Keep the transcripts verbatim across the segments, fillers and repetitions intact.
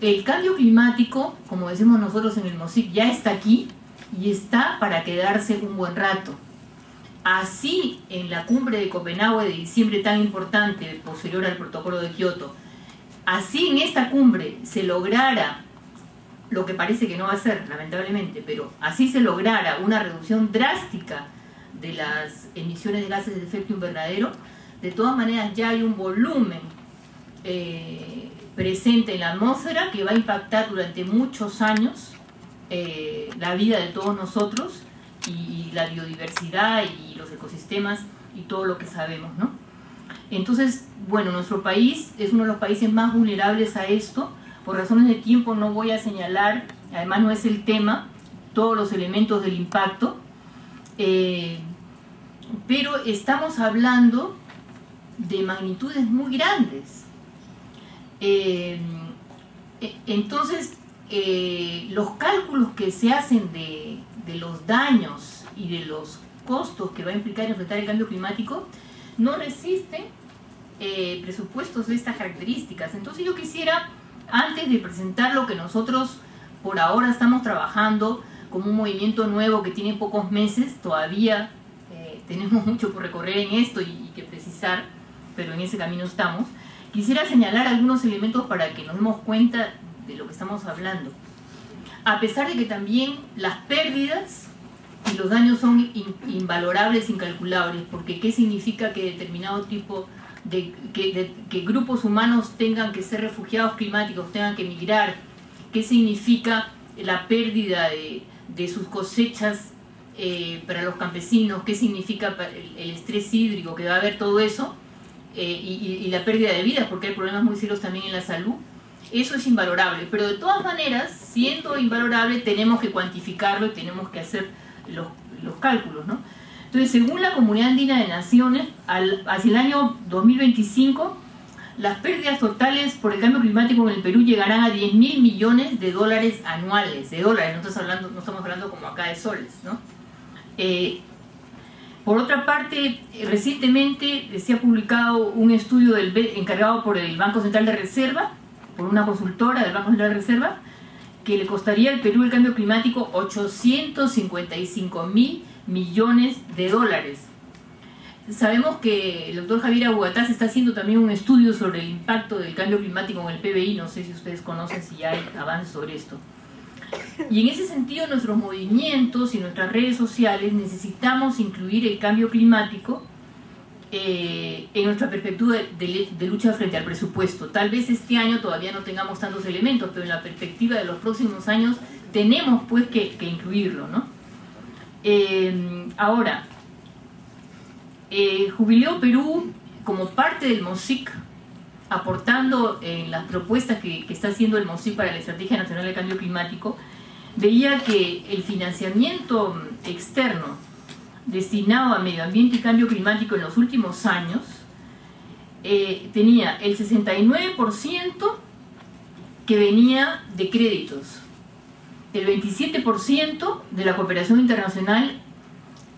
el cambio climático, como decimos nosotros en el MOSIC, ya está aquí y está para quedarse un buen rato. Así, en la cumbre de Copenhague de diciembre tan importante, posterior al protocolo de Kioto, así en esta cumbre se lograra, lo que parece que no va a ser, lamentablemente, pero así se lograra una reducción drástica de las emisiones de gases de efecto invernadero, de todas maneras ya hay un volumen eh, presente en la atmósfera que va a impactar durante muchos años eh, la vida de todos nosotros y, y la biodiversidad y los ecosistemas y todo lo que sabemos, ¿no? Entonces, bueno, nuestro país es uno de los países más vulnerables a esto. Por razones de tiempo no voy a señalar, además no es el tema, todos los elementos del impacto, eh, pero estamos hablando de magnitudes muy grandes. Eh, entonces, eh, los cálculos que se hacen de, de los daños y de los costos que va a implicar enfrentar el cambio climático no resisten eh, presupuestos de estas características. Entonces yo quisiera, antes de presentar lo que nosotros por ahora estamos trabajando como un movimiento nuevo que tiene pocos meses, todavía eh, tenemos mucho por recorrer en esto y, y que precisar, pero en ese camino estamos, quisiera señalar algunos elementos para que nos demos cuenta de lo que estamos hablando. A pesar de que también las pérdidas y los daños son in, invalorables, incalculables, porque ¿qué significa que determinado tipo de De que, de que grupos humanos tengan que ser refugiados climáticos, tengan que migrar? ¿Qué significa la pérdida de, de sus cosechas eh, para los campesinos? ¿Qué significa el, el estrés hídrico que va a haber, todo eso? Eh, y, y la pérdida de vidas, porque hay problemas muy serios también en la salud. Eso es invalorable, pero de todas maneras, siendo invalorable, tenemos que cuantificarlo y tenemos que hacer los, los cálculos, ¿no? Entonces, según la Comunidad Andina de Naciones, al, hacia el año dos mil veinticinco, las pérdidas totales por el cambio climático en el Perú llegarán a diez mil millones de dólares anuales, de dólares, no estamos hablando, no estamos hablando como acá de soles, ¿no? Eh, por otra parte, recientemente se ha publicado un estudio del, encargado por el Banco Central de Reserva, por una consultora del Banco Central de Reserva, que le costaría al Perú el cambio climático ochocientos cincuenta y cinco mil millones de dólares. Sabemos que el doctor Javier Abugatás está haciendo también un estudio sobre el impacto del cambio climático en el P B I, no sé si ustedes conocen, si hay avances sobre esto. Y en ese sentido, nuestros movimientos y nuestras redes sociales necesitamos incluir el cambio climático eh, en nuestra perspectiva de, de lucha frente al presupuesto. Tal vez este año todavía no tengamos tantos elementos, pero en la perspectiva de los próximos años tenemos pues que, que incluirlo, ¿no? Eh, ahora, eh, Jubileo Perú, como parte del MOSIC, aportando en eh, las propuestas que, que está haciendo el MOSIC para la Estrategia Nacional de Cambio Climático, veía que el financiamiento externo destinado a medio ambiente y cambio climático en los últimos años eh, tenía el sesenta y nueve por ciento que venía de créditos, el veintisiete por ciento de la cooperación internacional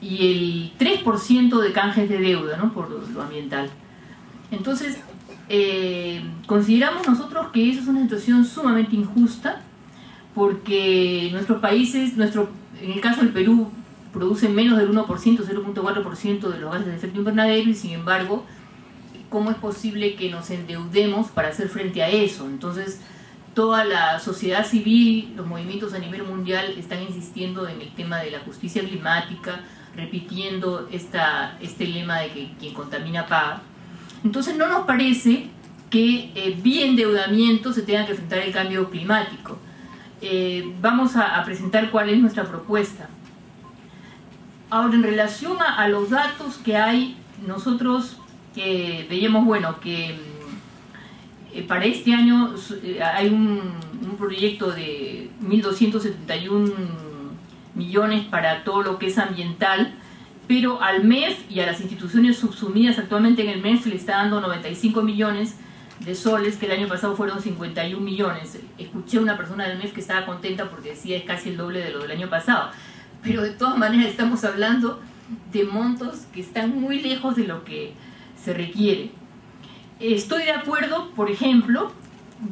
y el tres por ciento de canjes de deuda, ¿no?, por lo ambiental. Entonces, eh, consideramos nosotros que eso es una situación sumamente injusta, porque nuestros países, nuestro, en el caso del Perú, producen menos del uno por ciento, cero punto cuatro por ciento de los gases de efecto invernadero, y sin embargo, ¿cómo es posible que nos endeudemos para hacer frente a eso? Entonces, toda la sociedad civil, los movimientos a nivel mundial están insistiendo en el tema de la justicia climática, repitiendo esta, este lema de que quien contamina paga. Entonces no nos parece que eh, vía endeudamiento se tenga que enfrentar el cambio climático. Eh, vamos a, a presentar cuál es nuestra propuesta. Ahora, en relación a, a los datos que hay, nosotros eh, veíamos, bueno, que para este año hay un, un proyecto de mil doscientos setenta y un millones para todo lo que es ambiental, pero al M E F y a las instituciones subsumidas actualmente en el M E F le está dando noventa y cinco millones de soles, que el año pasado fueron cincuenta y un millones. Escuché a una persona del M E F que estaba contenta porque decía es casi el doble de lo del año pasado, pero de todas maneras estamos hablando de montos que están muy lejos de lo que se requiere. Estoy de acuerdo, por ejemplo,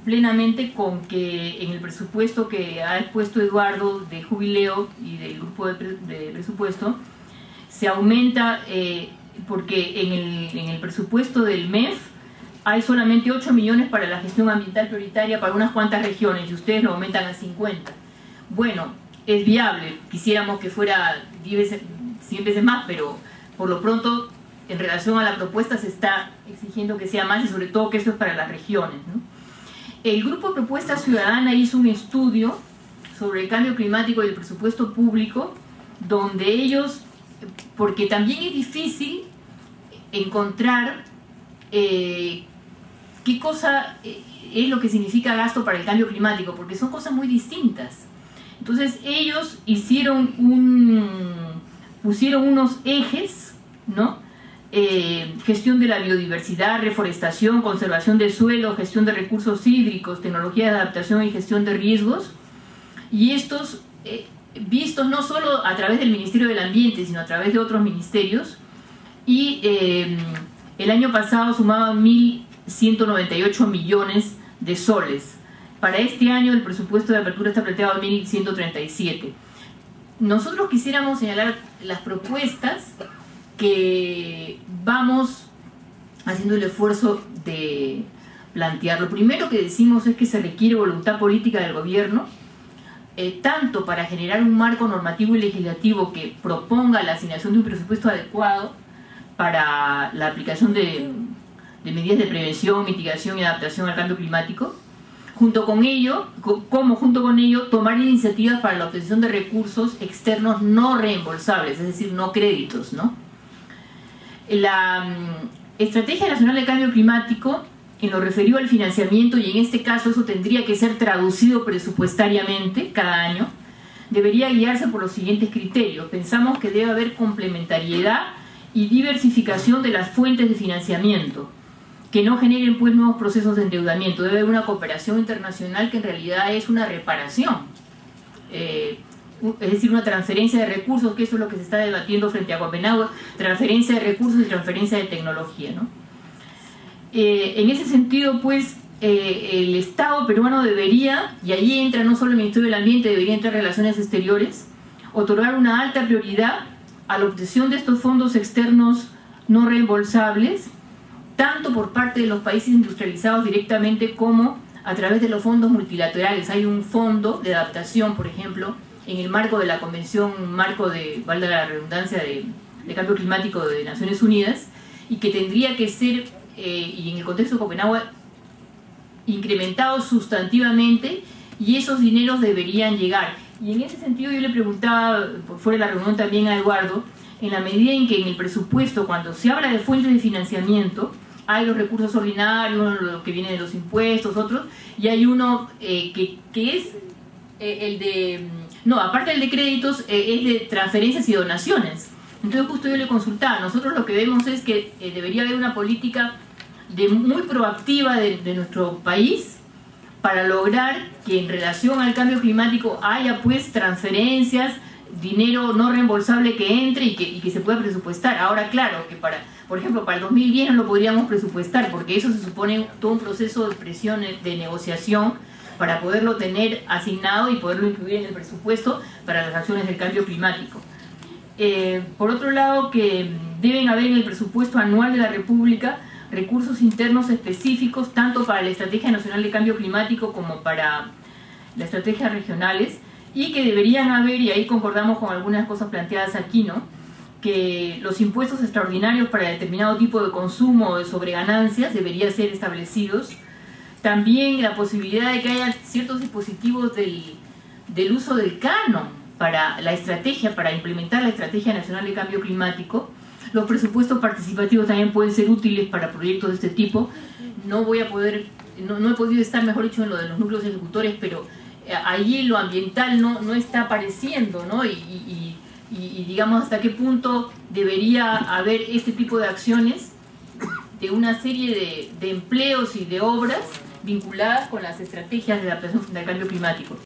plenamente con que en el presupuesto que ha expuesto Eduardo de Jubileo y del grupo de, pre, de presupuesto se aumenta, eh, porque en el, en el presupuesto del M E F hay solamente ocho millones para la gestión ambiental prioritaria para unas cuantas regiones y ustedes lo aumentan a cincuenta. Bueno, es viable, quisiéramos que fuera diez veces, cien veces más, pero por lo pronto en relación a la propuesta se está exigiendo que sea más y sobre todo que eso es para las regiones, ¿no? El Grupo Propuesta Ciudadana hizo un estudio sobre el cambio climático y el presupuesto público, donde ellos, porque también es difícil encontrar eh, qué cosa es lo que significa gasto para el cambio climático, porque son cosas muy distintas. Entonces ellos hicieron un, pusieron unos ejes, ¿no? Eh, gestión de la biodiversidad, reforestación, conservación del suelo, gestión de recursos hídricos, tecnología de adaptación y gestión de riesgos, y estos eh, vistos no solo a través del Ministerio del Ambiente, sino a través de otros ministerios, y eh, el año pasado sumaban mil ciento noventa y ocho millones de soles. Para este año el presupuesto de apertura está planteado en mil ciento treinta y siete. Nosotros quisiéramos señalar las propuestas que vamos haciendo el esfuerzo de plantear. Lo primero que decimos es que se requiere voluntad política del gobierno, eh, tanto para generar un marco normativo y legislativo que proponga la asignación de un presupuesto adecuado para la aplicación de, de medidas de prevención, mitigación y adaptación al cambio climático, junto con ello, como junto con ello, tomar iniciativas para la obtención de recursos externos no reembolsables, es decir, no créditos, ¿no? La Estrategia Nacional de Cambio Climático, en lo referido al financiamiento, y en este caso eso tendría que ser traducido presupuestariamente cada año, debería guiarse por los siguientes criterios. Pensamos que debe haber complementariedad y diversificación de las fuentes de financiamiento, que no generen pues nuevos procesos de endeudamiento. Debe haber una cooperación internacional que en realidad es una reparación, eh, es decir, una transferencia de recursos, que eso es lo que se está debatiendo frente a Copenhague, transferencia de recursos y transferencia de tecnología, ¿no? Eh, en ese sentido, pues, eh, el Estado peruano debería, y allí entra no solo el Ministerio del Ambiente, debería entrar Relaciones Exteriores, otorgar una alta prioridad a la obtención de estos fondos externos no reembolsables, tanto por parte de los países industrializados directamente como a través de los fondos multilaterales. Hay un fondo de adaptación, por ejemplo, en el marco de la Convención Marco de, valga la redundancia, de, de Cambio Climático de Naciones Unidas, y que tendría que ser, eh, y en el contexto de Copenhague, incrementado sustantivamente, y esos dineros deberían llegar. Y en ese sentido yo le preguntaba, por fuera de la reunión también a Eduardo, en la medida en que en el presupuesto, cuando se habla de fuentes de financiamiento, hay los recursos ordinarios, lo que viene de los impuestos, otros, y hay uno eh, que, que es eh, el de... No, aparte del de créditos, eh, es de transferencias y donaciones. Entonces justo yo le consultaba, nosotros lo que vemos es que eh, debería haber una política de, muy proactiva de, de nuestro país para lograr que en relación al cambio climático haya pues transferencias, dinero no reembolsable que entre y que, y que se pueda presupuestar. Ahora claro, que para, por ejemplo, para el dos mil diez no lo podríamos presupuestar porque eso se supone todo un proceso de presión, de negociación, para poderlo tener asignado y poderlo incluir en el presupuesto para las acciones del cambio climático. Eh, por otro lado, que deben haber en el presupuesto anual de la República recursos internos específicos tanto para la Estrategia Nacional de Cambio Climático como para las estrategias regionales, y que deberían haber, y ahí concordamos con algunas cosas planteadas aquí, ¿no?, que los impuestos extraordinarios para determinado tipo de consumo o de sobreganancias deberían ser establecidos. También la posibilidad de que haya ciertos dispositivos del, del uso del canon para la estrategia, para implementar la Estrategia Nacional de Cambio Climático. Los presupuestos participativos también pueden ser útiles para proyectos de este tipo. No voy a poder, no, no he podido estar, mejor dicho, en lo de los núcleos ejecutores, pero allí lo ambiental no, no está apareciendo, ¿no? Y, y, y, y digamos hasta qué punto debería haber este tipo de acciones de una serie de, de empleos y de obras vinculadas con las estrategias de adaptación frente al cambio climático.